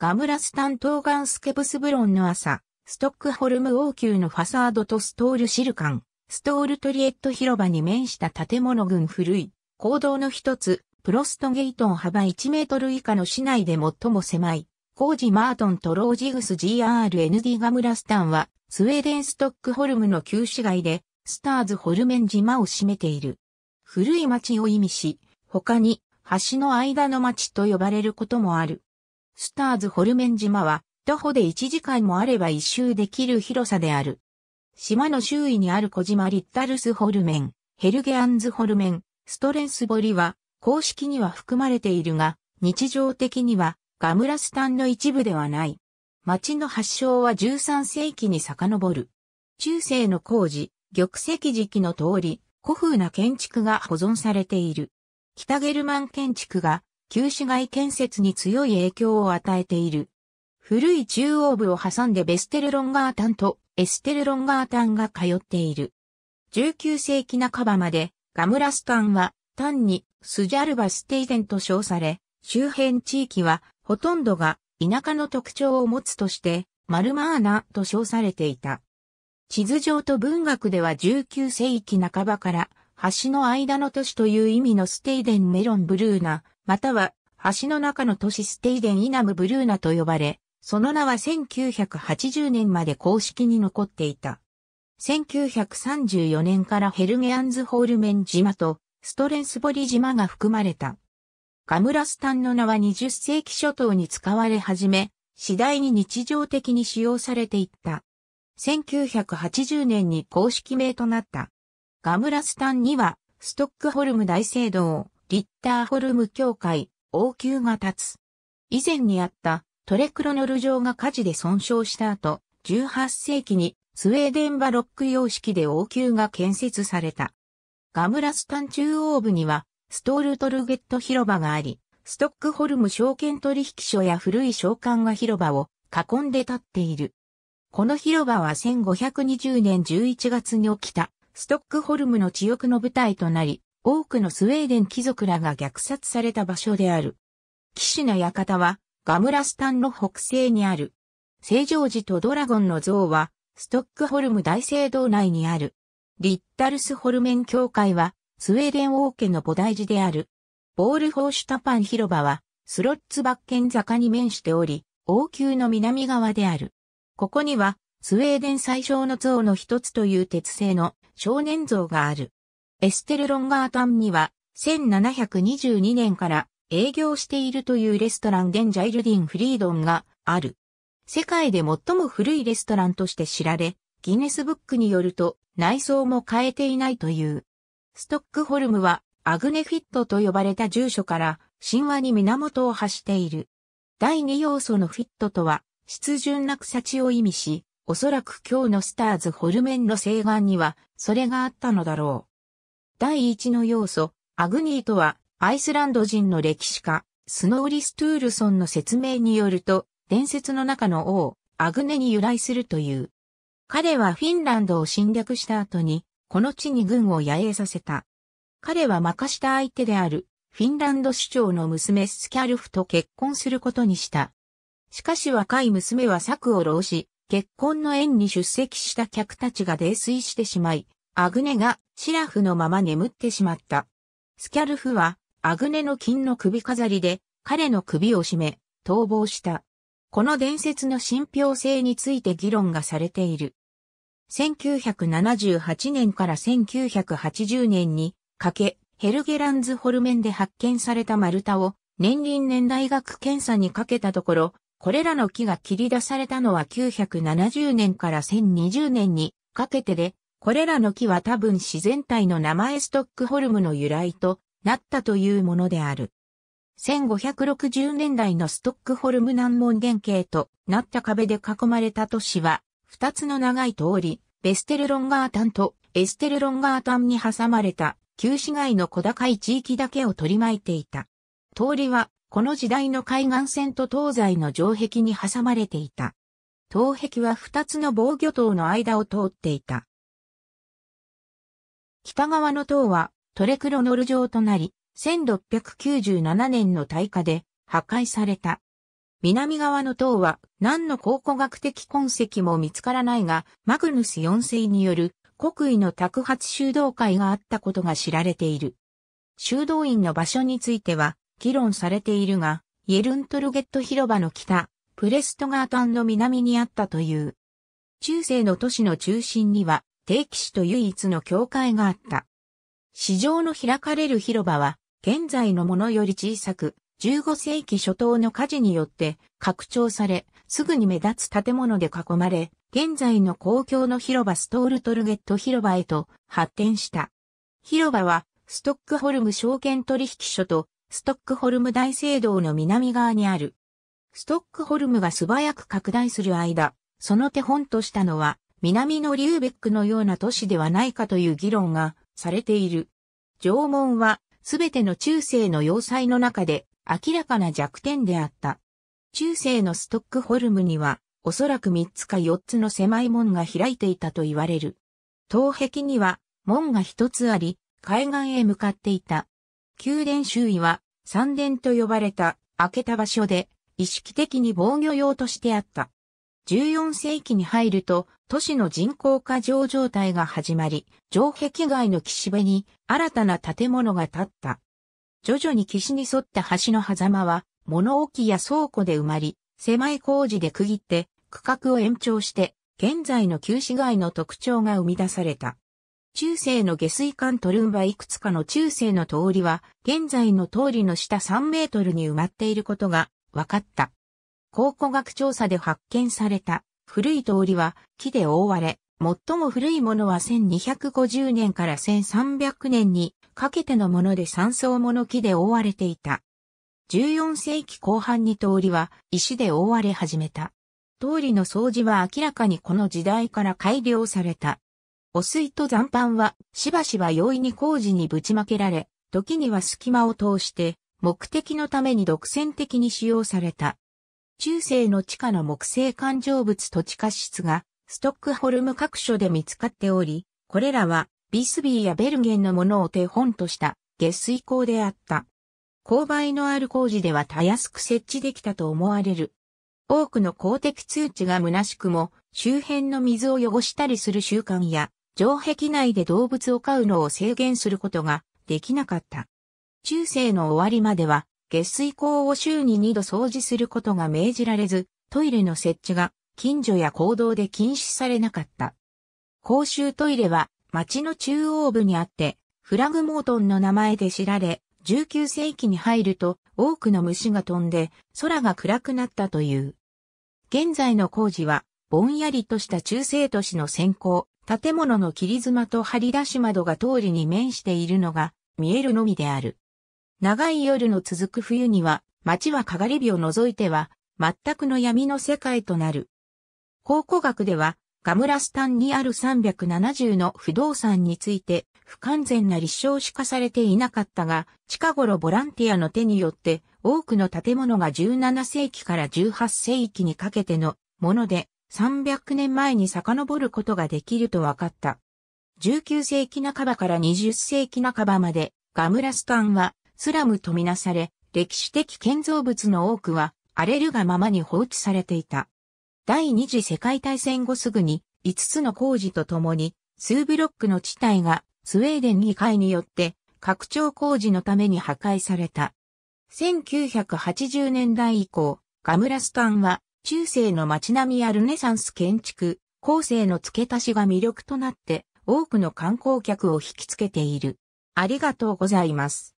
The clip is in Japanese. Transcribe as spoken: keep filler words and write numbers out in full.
ガムラスタントーガンスケブスブロンの朝、ストックホルム王宮のファサードとストールシルカン、ストールトリエット広場に面した建物群古い、坑道の一つ、プロストゲイトン幅いちメートル以下の市内で最も狭い、コージ・マートンとロージグス ジーアールエヌディー ガムラスタンは、スウェーデンストックホルムの旧市街で、スターズホルメン島を占めている。古い町を意味し、他に、橋の間の町と呼ばれることもある。スターズホルメン島は、徒歩でいちじかんもあれば一周できる広さである。島の周囲にある小島リッタルスホルメン、ヘルゲアンズホルメン、ストレンスボリは、公式には含まれているが、日常的にはガムラスタンの一部ではない。町の発祥はじゅうさんせいきに遡る。中世の工事、玉石敷の通り、古風な建築が保存されている。北ゲルマン建築が旧市街建設に強い影響を与えている。古い中央部を挟んでベステルロンガータンとエステルロンガータンが通っている。じゅうきゅうせいき半ばまでガムラスタンは単にスジャルバステイデンと称され、周辺地域はほとんどが田舎の特徴を持つとしてマルマーナと称されていた。地図上と文学ではじゅうきゅうせいき半ばから橋の間の都市という意味のステイデンメロンブルーナ、または橋の中の都市ステイデンイナムブルーナと呼ばれ、その名はせんきゅうひゃくはちじゅうねんまで公式に残っていた。せんきゅうひゃくさんじゅうよねんからヘルゲアンズホルメン島とストレンスボリ島が含まれた。ガムラスタンの名はにじゅっせいき初頭に使われ始め、次第に日常的に使用されていった。せんきゅうひゃくはちじゅうねんに公式名となった。ガムラスタンには、ストックホルム大聖堂、リッターホルム教会、王宮が立つ。以前にあったトレクロノル城が火事で損傷した後、じゅうはっせいきにスウェーデンバロック様式で王宮が建設された。ガムラスタン中央部には、ストールトルゲット広場があり、ストックホルム証券取引所や古い商館が広場を囲んで立っている。この広場はせんごひゃくにじゅうねんじゅういちがつに起きた、ストックホルムの恥辱の舞台となり、多くのスウェーデン貴族らが虐殺された場所である。騎士の館は、ガムラスタンの北西にある。聖ジョージとドラゴンの像は、ストックホルム大聖堂内にある。リッタルスホルメン教会は、スウェーデン王家の菩提寺である。ボールホーシュタパン広場は、スロッツバッケン坂に面しており、王宮の南側である。ここには、スウェーデン最小の像の一つという鉄製の少年像がある。エステルロンガータンには、せんななひゃくにじゅうにねんから営業しているというレストランDen gyldene fredenがある。世界で最も古いレストランとして知られ、ギネスブックによると内装も変えていないという。ストックホルムはアグネフィットと呼ばれた住所から神話に源を発している。第二要素のフィットとは、湿潤な草地を意味し、おそらく今日のスターズホルメンの西岸にはそれがあったのだろう。第一の要素、アグニーとは、アイスランド人の歴史家、スノーリ・ストゥールソンの説明によると、伝説の中の王、アグネに由来するという。彼はフィンランドを侵略した後に、この地に軍を野営させた。彼は負かした相手である、フィンランド首長の娘スキャルフと結婚することにした。しかし若い娘は策を浪し、結婚の宴に出席した客たちが泥酔してしまい、アグネがシラフのまま眠ってしまった。スキャルフはアグネの金の首飾りで彼の首を絞め逃亡した。この伝説の信憑性について議論がされている。せんきゅうひゃくななじゅうはちねんからせんきゅうひゃくはちじゅうねんにかけヘルゲランズホルメンで発見された丸太を年輪年代学検査にかけたところ、これらの木が切り出されたのはきゅうひゃくななじゅうねんからせんにじゅうねんにかけてで、これらの木は多分自然体の名前ストックホルムの由来となったというものである。せんごひゃくろくじゅうねんだいのストックホルム難問原型となった壁で囲まれた都市は、二つの長い通り、ベステルロンガータンとエステルロンガータンに挟まれた旧市街の小高い地域だけを取り巻いていた。通りはこの時代の海岸線と東西の城壁に挟まれていた。東壁は二つの防御塔の間を通っていた。北側の塔はトレクロノル城となり、せんろっぴゃくきゅうじゅうななねんの大火で破壊された。南側の塔は何の考古学的痕跡も見つからないが、マグヌスよん世による国威の托発修道会があったことが知られている。修道院の場所については議論されているが、イェルントルゲット広場の北、プレストガータンの南にあったという。中世の都市の中心には、定期市と唯一の教会があった。市場の開かれる広場は、現在のものより小さく、じゅうご世紀初頭の火事によって拡張され、すぐに目立つ建物で囲まれ、現在の公共の広場ストールトルゲット広場へと発展した。広場は、ストックホルム証券取引所と、ストックホルム大聖堂の南側にある。ストックホルムが素早く拡大する間、その手本としたのは、南のリューベックのような都市ではないかという議論がされている。城門は、すべての中世の要塞の中で明らかな弱点であった。中世のストックホルムには、おそらくみっつかよっつの狭い門が開いていたと言われる。東壁には、門がひとつあり、海岸へ向かっていた。宮殿周囲は三殿と呼ばれた開けた場所で意識的に防御用としてあった。じゅうよん世紀に入ると都市の人口過剰状態が始まり、城壁外の岸辺に新たな建物が建った。徐々に岸に沿った橋の狭間は物置や倉庫で埋まり、狭い工事で区切って区画を延長して現在の旧市街の特徴が生み出された。中世の下水管トルンはいくつかの中世の通りは現在の通りの下さんメートルに埋まっていることが分かった。考古学調査で発見された古い通りは木で覆われ、最も古いものはせんにひゃくごじゅうねんからせんさんびゃくねんにかけてのものでさん層もの木で覆われていた。じゅうよん世紀後半に通りは石で覆われ始めた。通りの掃除は明らかにこの時代から改良された。汚水と残飯はしばしば容易に工事にぶちまけられ、時には隙間を通して目的のために独占的に使用された。中世の地下の木製環状物と地下室がストックホルム各所で見つかっており、これらはビスビーやベルゲンのものを手本とした下水溝であった。勾配のある工事ではたやすく設置できたと思われる。多くの公的通知が虚しくも周辺の水を汚したりする習慣や、城壁内で動物を飼うのを制限することができなかった。中世の終わりまでは下水溝を週ににど掃除することが命じられず、トイレの設置が近所や公道で禁止されなかった。公衆トイレは町の中央部にあって、フラグモートンの名前で知られ、じゅうきゅう世紀に入ると多くの虫が飛んで空が暗くなったという。現在の工事はぼんやりとした中世都市の先行。建物の切り妻と張り出し窓が通りに面しているのが見えるのみである。長い夜の続く冬には街はかがり火を除いては全くの闇の世界となる。考古学ではガムラスタンにあるさんびゃくななじゅうの不動産について不完全な立証しかされていなかったが、近頃ボランティアの手によって多くの建物がじゅうなな世紀からじゅうはち世紀にかけてのもので、さんびゃくねんまえに遡ることができると分かった。じゅうきゅう世紀半ばからにじゅう世紀半ばまでガムラスタンはスラムとみなされ、歴史的建造物の多くは荒れるがままに放置されていた。第二次世界大戦後すぐにいつつの工事とともに数ブロックの地帯がスウェーデン議会によって拡張工事のために破壊された。せんきゅうひゃくはちじゅうねんだい以降、ガムラスタンは中世の街並みやルネサンス建築、後世の付け足しが魅力となって多くの観光客を引きつけている。ありがとうございます。